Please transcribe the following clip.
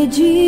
G